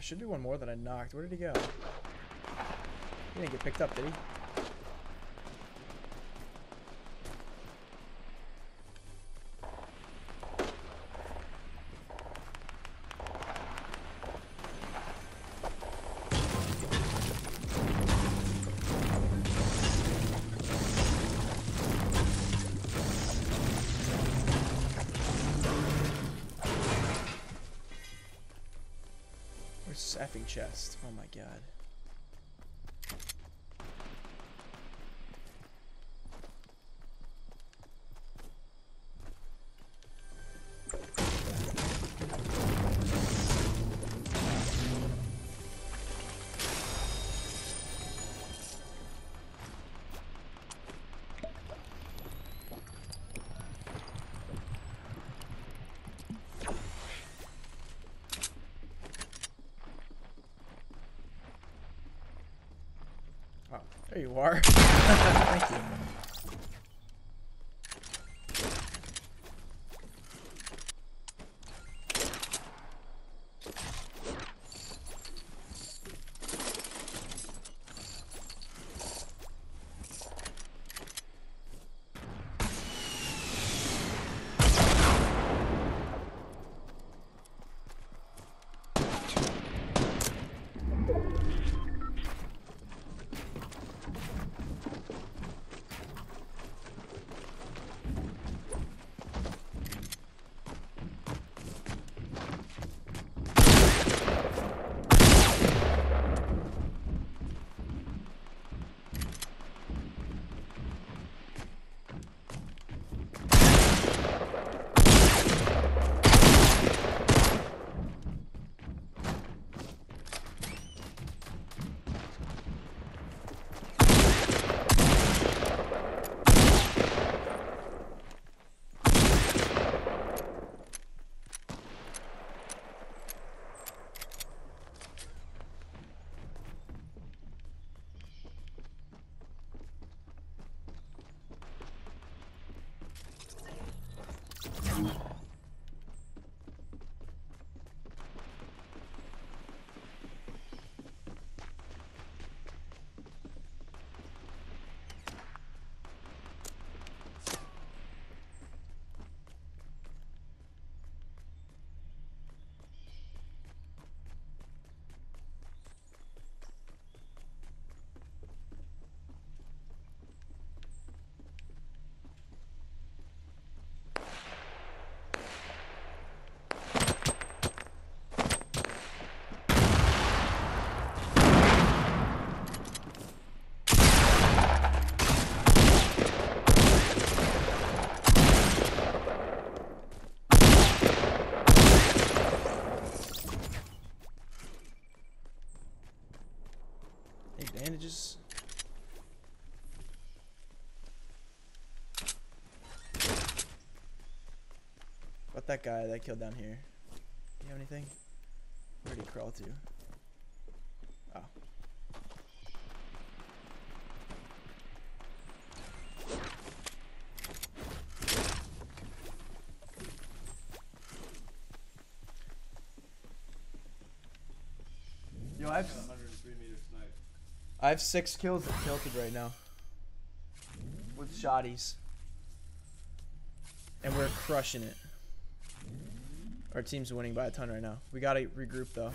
Should be one more that I knocked. Where did he go? He didn't get picked up, did he? Effing chest. Oh my god. There you are. Thank you. Take bandages. What about that guy that I killed down here? Do you have anything? Where'd he crawl to? Oh. Yo, I have 103-meter snipe. I have 6 kills at Tilted right now. With shotties. And we're crushing it. Our team's winning by a ton right now. We gotta regroup though.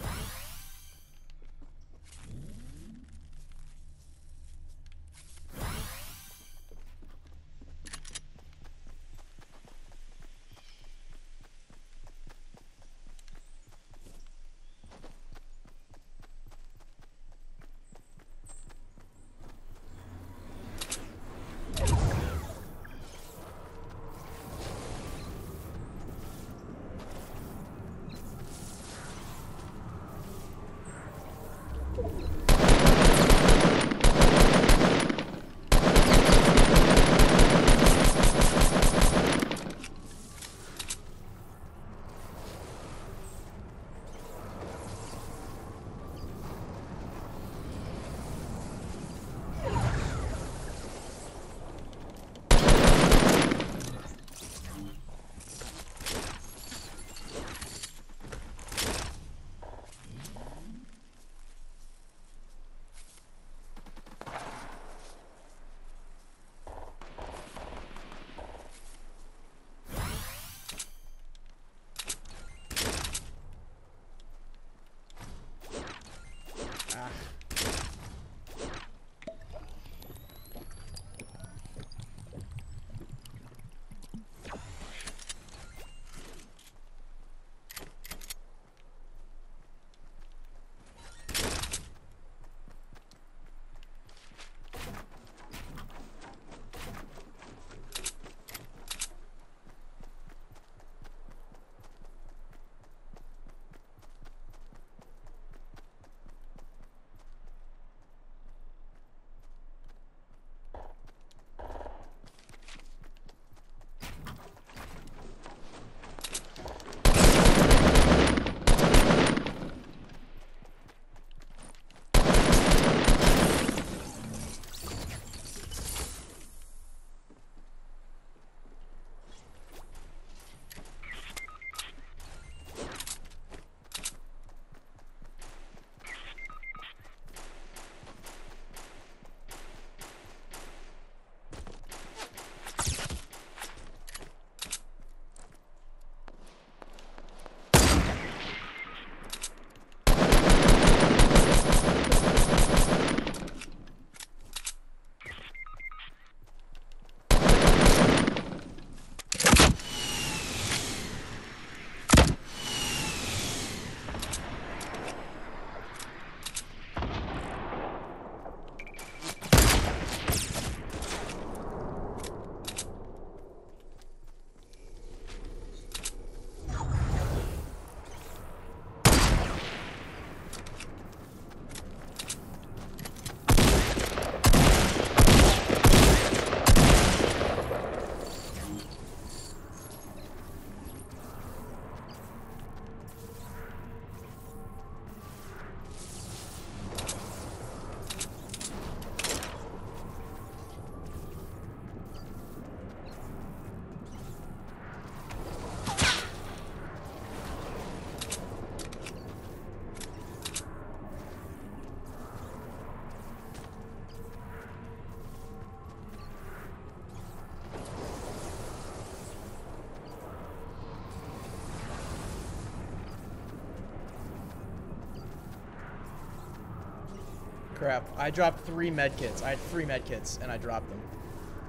Crap, I dropped 3 med kits. I had 3 med kits and I dropped them.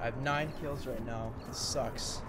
I have 9 kills right now. This sucks.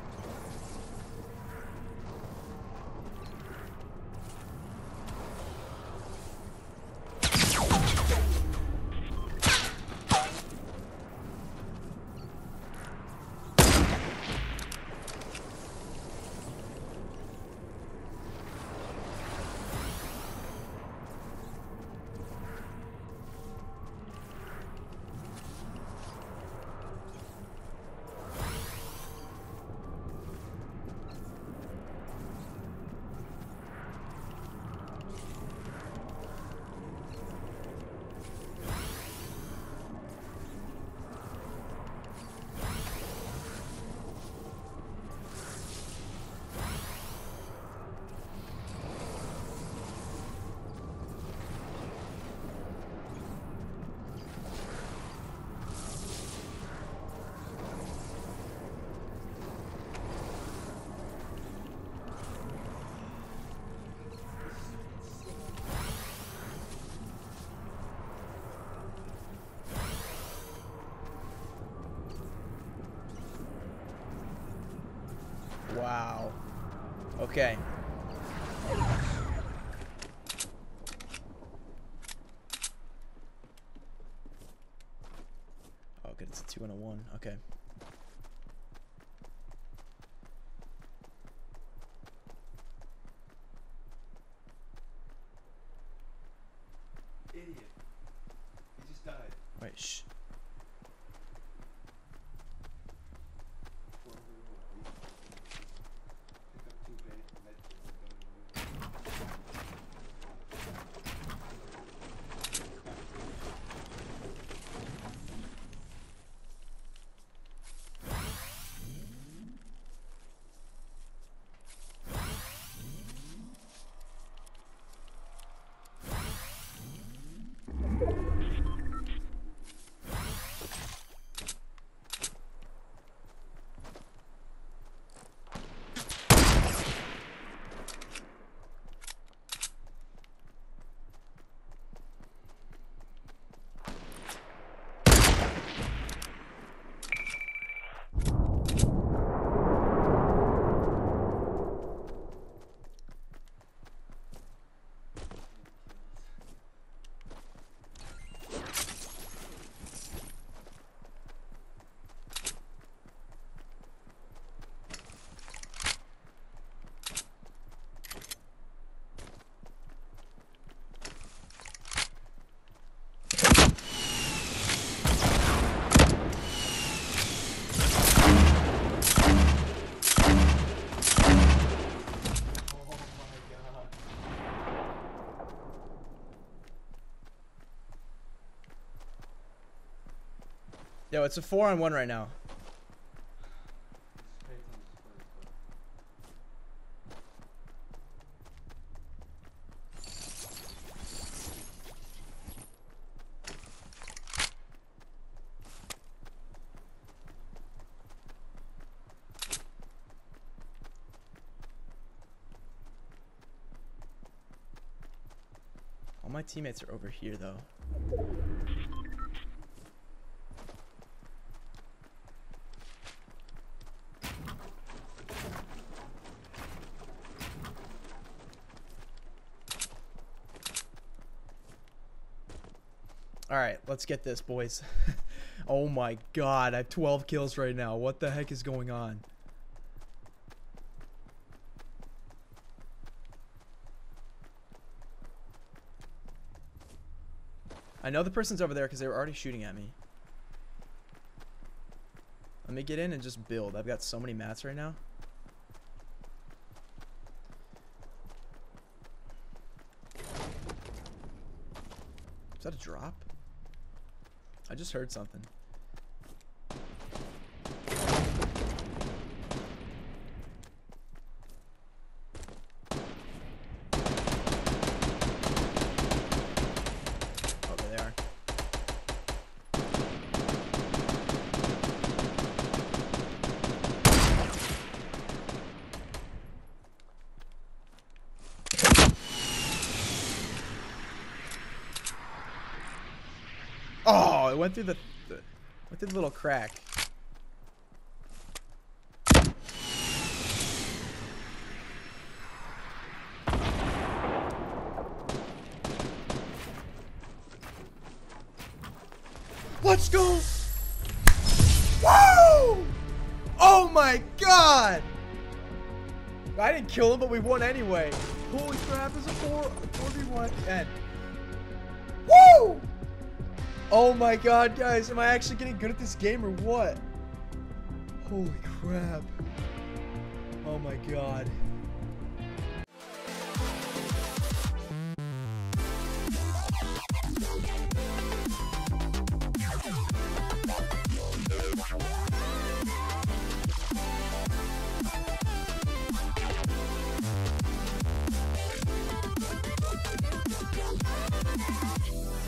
Wow. Okay. Oh, good. It's a 2 and a 1. Okay. Idiot. He just died. Wait. Shh. Yo, it's a 4-on-1 right now. All my teammates are over here, though. Alright, let's get this, boys. Oh my god, I have 12 kills right now. What the heck is going on? I know the person's over there because they were already shooting at me. Let me get in and just build. I've got so many mats right now. Is that a drop? I just heard something. Oh, there they are. Oh, it went through the... With the little crack. Let's go! Woo! Oh my god! I didn't kill him, but we won anyway. Holy crap, it's a 4v1 and... Woo! Oh my god, guys, am I actually getting good at this game or what? Holy crap. Oh my god.